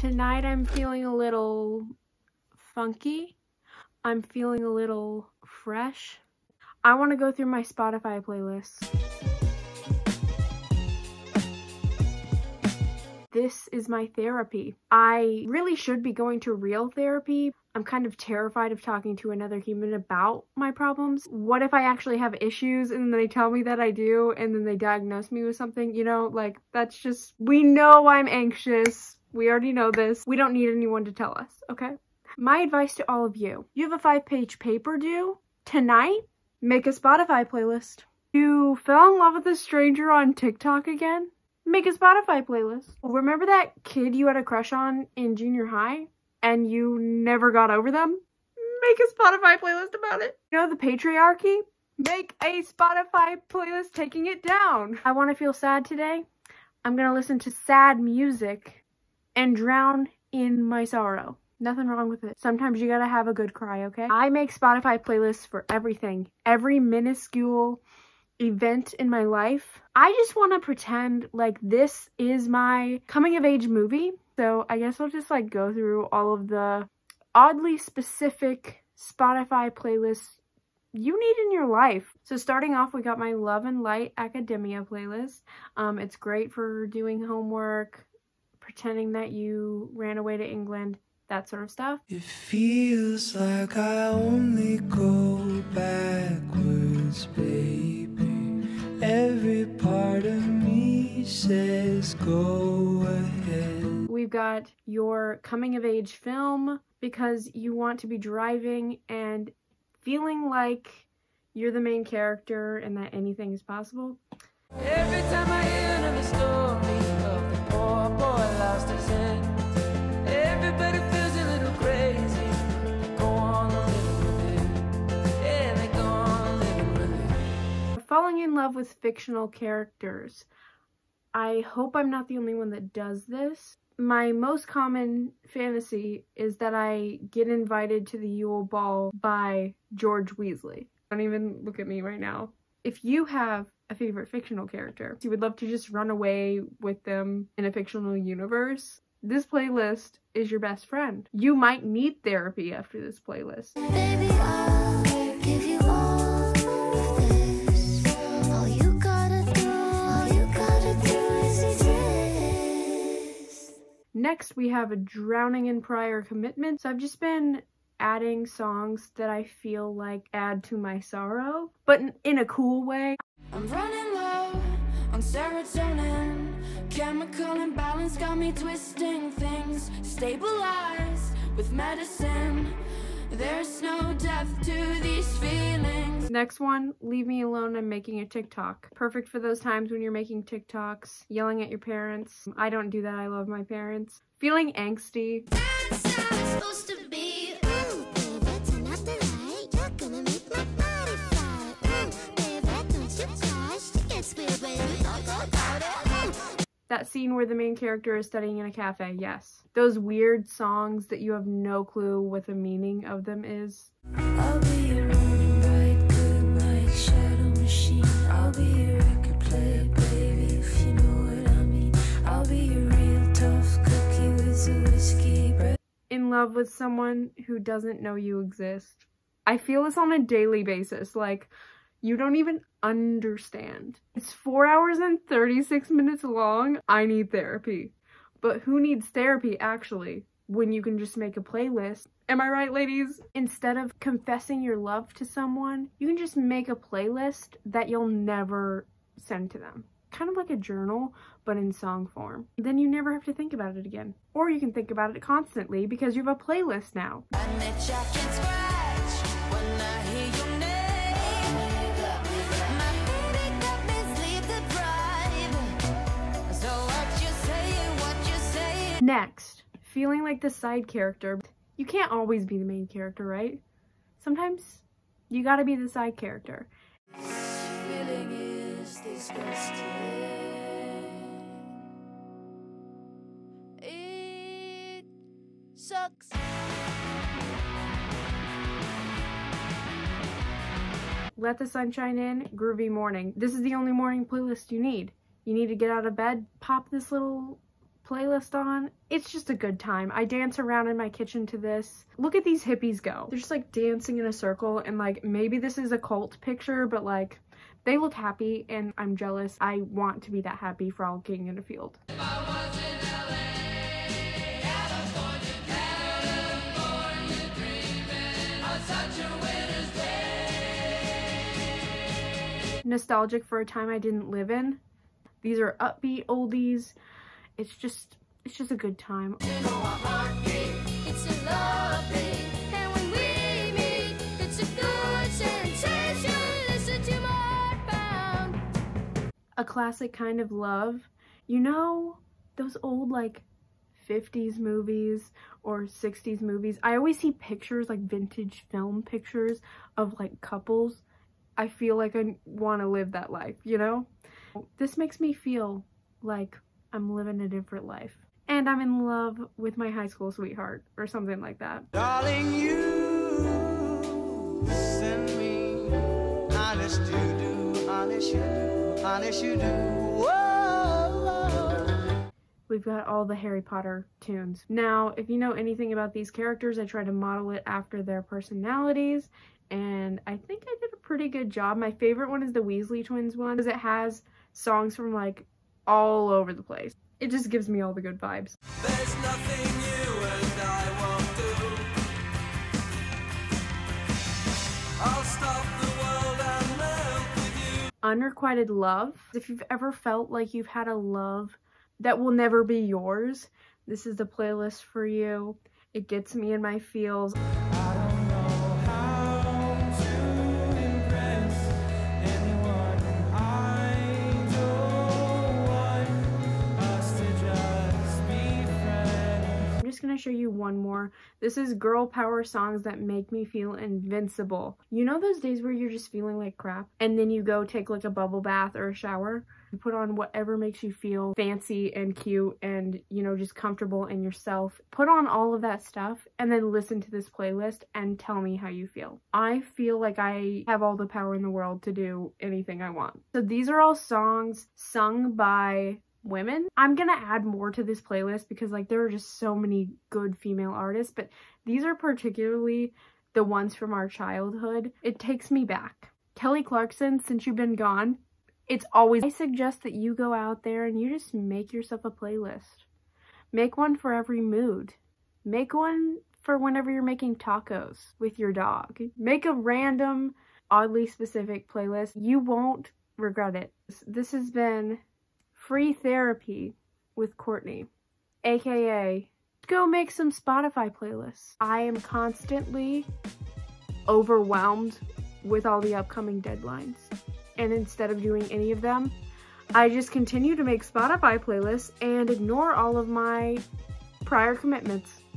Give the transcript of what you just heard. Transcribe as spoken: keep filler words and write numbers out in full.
Tonight I'm feeling a little funky. I'm feeling a little fresh. I want to go through my Spotify playlist. This is my therapy. I really should be going to real therapy. I'm kind of terrified of talking to another human about my problems. What if I actually have issues and they tell me that I do and then they diagnose me with something? You know, like, that's just, we know I'm anxious. We already know this. We don't need anyone to tell us, okay? My advice to all of you. You have a five-page paper due tonight? Make a Spotify playlist. You fell in love with a stranger on TikTok again? Make a Spotify playlist. Remember that kid you had a crush on in junior high and you never got over them? Make a Spotify playlist about it. You know the patriarchy? Make a Spotify playlist taking it down. I want to feel sad today. I'm going to listen to sad music and drown in my sorrow. Nothing wrong with it. Sometimes you gotta have a good cry, okay? I make Spotify playlists for everything. Every minuscule event in my life. I just want to pretend like this is my coming of age movie. So I guess I'll just like go through all of the oddly specific Spotify playlists you need in your life. So starting off, we got my Love and Light Academia playlist. Um, it's great for doing homework, pretending that you ran away to England, that sort of stuff. It feels like I only go backwards, baby. Every part of me says go ahead. We've got your coming of age film because you want to be driving and feeling like you're the main character and that anything is possible. Every time I hear another story of the poor boy lost his head, everybody feels a little crazy. They go on a little bit, and they go on a little bit. Falling in love with fictional characters. I hope I'm not the only one that does this. My most common fantasy is that I get invited to the Yule Ball by George Weasley. Don't even look at me right now. If you have a favorite fictional character, you would love to just run away with them in a fictional universe, this playlist is your best friend. You might need therapy after this playlist. Baby, I'll give you all of this. All you gotta do, all you gotta do is this. Next, we have a Drowning in Prior Commitment. So I've just been adding songs that I feel like add to my sorrow, but in, in a cool way. I'm running low on serotonin. Chemical imbalance got me twisting things. Stabilized with medicine. There's no depth to these feelings. Next one, Leave Me Alone, I'm Making a TikTok. Perfect for those times when you're making TikToks, yelling at your parents. I don't do that, I love my parents. Feeling angsty. That's how it's supposed to be. That scene where the main character is studying in a cafe, yes. Those weird songs that you have no clue what the meaning of them is. I'll be your running light, good night, shadow machine. I'll be your record player, baby, if you know what I mean. I'll be your real tough cookie with a whiskey bread. In love with someone who doesn't know you exist. I feel this on a daily basis, like, you don't even understand. It's four hours and thirty-six minutes long. I need therapy. But who needs therapy, actually, when you can just make a playlist? Am I right, ladies? Instead of confessing your love to someone, you can just make a playlist that you'll never send to them. Kind of like a journal, but in song form. Then you never have to think about it again. Or you can think about it constantly because you have a playlist now. And the jacket's scratch when I hear your name. Next, feeling like the side character. You can't always be the main character, right? Sometimes you gotta be the side character. Feeling is disgusting. It sucks. Let the Sunshine In, Groovy Morning. This is the only morning playlist you need. You need to get out of bed, pop this little playlist on. It's just a good time. I dance around in my kitchen to this. Look at these hippies go. They're just like dancing in a circle, and like maybe this is a cult picture, but like they look happy and I'm jealous. I want to be that happy frolicking in a field. If I was in L A. Nostalgic for a time I didn't live in. These are upbeat oldies. It's just, it's just a good time. You know, it's a lovely, and when we meet, it's a good sensation. Listen to my pound. A classic kind of love. You know, those old like fifties movies or sixties movies. I always see pictures, like vintage film pictures of like couples. I feel like I want to live that life, you know? This makes me feel like I'm living a different life. And I'm in love with my high school sweetheart or something like that. Darling, you send me honest you do, honest you do, honest you do. Whoa. We've got all the Harry Potter tunes. Now, if you know anything about these characters, I try to model it after their personalities. And I think I did a pretty good job. My favorite one is the Weasley twins one because it has songs from like all over the place. It just gives me all the good vibes. There's nothing you and I won't do. I'll stop the world and melt with you. Unrequited love. If you've ever felt like you've had a love that will never be yours, this is the playlist for you. It gets me in my feels. Gonna show you one more. This is girl power songs that make me feel invincible. You know those days where you're just feeling like crap and then you go take like a bubble bath or a shower? You put on whatever makes you feel fancy and cute and, you know, just comfortable in yourself. Put on all of that stuff and then listen to this playlist and tell me how you feel. I feel like I have all the power in the world to do anything I want. So these are all songs sung by women. I'm gonna add more to this playlist because like there are just so many good female artists, but these are particularly the ones from our childhood. It takes me back. Kelly Clarkson, Since You've Been Gone. It's always, I suggest that you go out there and you just make yourself a playlist. Make one for every mood. Make one for whenever you're making tacos with your dog. Make a random, oddly specific playlist. You won't regret it. This has been Free Therapy with Courtney, aka go make some Spotify playlists. I am constantly overwhelmed with all the upcoming deadlines, and instead of doing any of them, I just continue to make Spotify playlists and ignore all of my prior commitments.